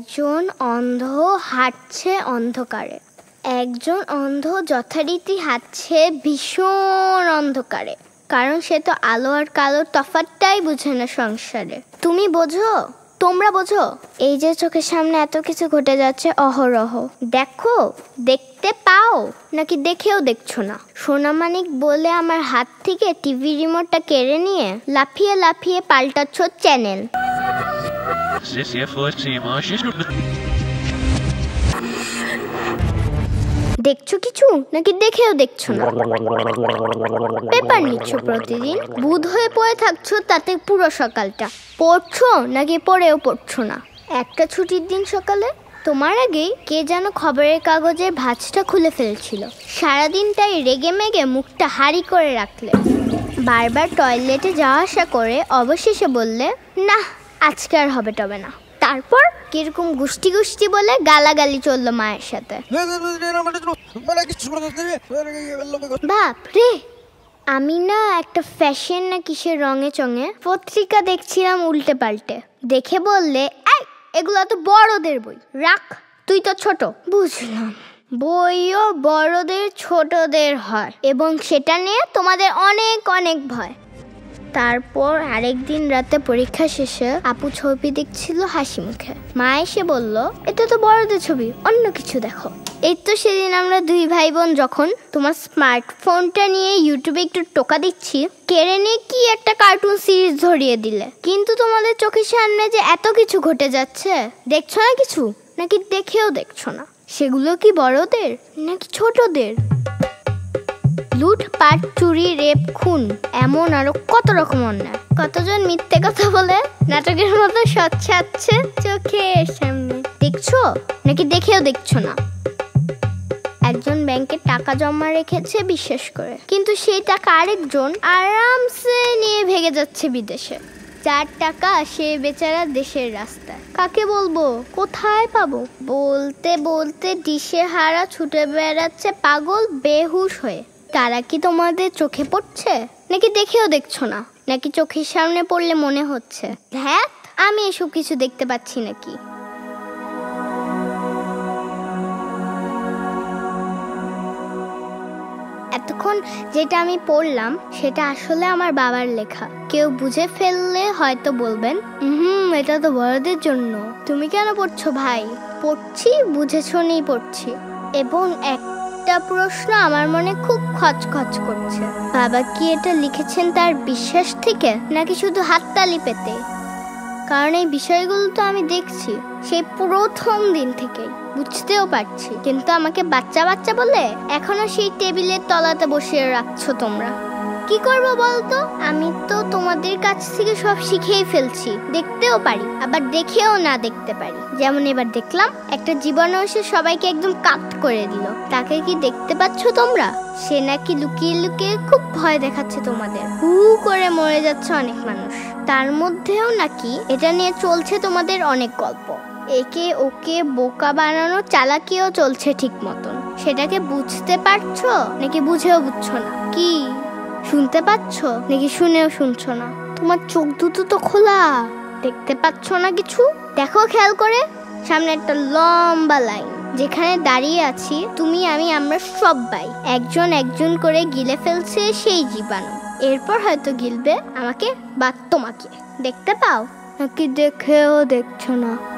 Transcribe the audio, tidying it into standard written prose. একজন অন্ধ হাঁটছে অন্ধকারে। একজন অন্ধ যথারীতি হাঁটছে ভীষণ অন্ধকারে, কারণ সে তো আলো আর কালোর তফাৎটাই বুঝে না সংসারে। তুমি বোঝো, তোমরা বোঝো? এই যে চোখের সামনে এত কিছু ঘটে যাচ্ছে অহরহ, দেখো, দেখতে পাও নাকি দেখেও দেখছো না? সোনামানিক বলে আমার হাত থেকে টিভি রিমোটটা কেড়ে নিয়ে লাফিয়ে লাফিয়ে পাল্টাচ্ছ চ্যানেল। দেখছো কিছু নাকি দেখেও দেখছো না? পেপার নিচ্ছ প্রতিদিন, বুধ হয়ে পড়ে থাকছো তাতে পুরো সকালটা, পড়ছো নাকি পড়েও পড়ছো না? একটা ছুটির দিন সকালে তোমার আগেই কে যেন খবরের কাগজের ভাঁজটা খুলে ফেলছিল, সারাদিন তাই রেগে মেগে মুখটা হাড়ি করে রাখলে, বারবার টয়লেটে যাওয়া আসা করে অবশেষে বললে না আজকে আর হবে তবে না। তারপর কিরকম গুষ্টি গুষ্টি বলে গালাগালি চললো মায়ের সাথে। বাপ রে, আমি না একটা ফ্যাশন না কিসের রঙে চঙে পত্রিকা দেখছিলাম উল্টে পাল্টে, দেখে বললে এই এগুলো তো বড়দের বই, রাখ তুই তো ছোট। বুঝলাম, বইও বড়দের ছোটদের হয় এবং সেটা নিয়ে তোমাদের অনেক অনেক ভয়। তারপর আরেকদিন রাতে পরীক্ষা শেষে আপু ছবি দেখছিল হাসি মুখে, মা এসে বলল এটা তো বড়দের ছবি, অন্য কিছু দেখো। এই তো সেদিন আমরা দুই ভাই বোন যখন তোমার স্মার্টফোনটা নিয়ে ইউটিউবে একটু টোকা দিচ্ছি, কেড়ে নিয়ে কি একটা কার্টুন সিরিজ ধরিয়ে দিলে, কিন্তু তোমাদের চোখের সামনে যে এত কিছু ঘটে যাচ্ছে দেখছো না কিছু নাকি দেখেও দেখছো না? সেগুলো কি বড়দের নাকি ছোটদের? লুটপাট, চুরি, রেপ, খুন, এমন আরো কত রকম অন্যায়। কতজন মিথ্যে কথা বলে নাটকের মতো সচ্ছাচ্ছে চোখের সামনে, দেখছো নাকি দেখেও দেখছো না? একজন ব্যাংকে টাকা জমা রেখেছে বিশ্বাস করে, কিন্তু সেই টাকা আরেকজন আরামসে নিয়ে ভেগে যাচ্ছে বিদেশে, যার টাকা সে বেচারা দেশের রাস্তায়। কাকে বলবো, কোথায় পাবো? বলতে বলতে দিশেহারা ছুটে বেড়াচ্ছে পাগল বেহুশ হয়ে। তারা কি তোমাদের চোখে পড়ছে নাকি দেখেও দেখছো না নাকি চোখের সামনে পড়লে মনে হচ্ছে হ্যাঁ আমি এসব কিছু দেখতে পাচ্ছি নাকি? এতক্ষণ যেটা আমি পড়লাম সেটা আসলে আমার বাবার লেখা, কেউ বুঝে ফেললে হয়তো বলবেন এটা তো বড়দের জন্য, তুমি কেন পড়ছো ভাই? পড়ছি, বুঝেছো নেই পড়ছি। এবং একটা প্রশ্ন আমার মনে খুব খচখচ করছে, বাবা কি এটা লিখেছেন তার বিশ্বাস থেকে নাকি শুধু হাততালি পেতে? কারণ এই বিষয়গুলো তো আমি দেখছি সেই প্রথম দিন থেকেই, বুঝতেও পারছি, কিন্তু আমাকে বাচ্চা বাচ্চা বলে এখনো সেই টেবিলের তলাতে বসিয়ে রাখছো তোমরা। কি করবো বলতো, আমি তো তোমাদের কাছ থেকে সব শিখেই ফেলছি, দেখতেও পারি আবার দেখেও না দেখতে পারি। যেমন এবার দেখলাম একটা জীবাণু এসে সবাইকে একদম কাত করে দিল, তাকে কি দেখতে পাচ্ছ তোমরা? সে নাকি লুকিয়ে লুকিয়ে খুব ভয় দেখাচ্ছে তোমাদের, হু করে মরে যাচ্ছে অনেক মানুষ, তার মধ্যেও নাকি এটা নিয়ে চলছে তোমাদের অনেক গল্প, একে ওকে বোকা বানানো চালাকিও চলছে ঠিক মতন। সেটাকে বুঝতে পারছো নাকি বুঝেও বুঝছো না? কি শুনতে পাচ্ছ নাকি শুনেও শুনছো না? তোমার চোখ দুটো তো খোলা, দেখতে পাচ্ছ না কিছু? দেখো খেয়াল করে, সামনে একটা লম্বা লাইন, যেখানে দাঁড়িয়ে আছি তুমি আমি আমরা সবাই, একজন একজন করে গিলে ফেলছে সেই জীবাণু। এরপর হয়তো গিলবে আমাকে বা তোমাকে, দেখতে পাও নাকি দেখেও দেখছো না?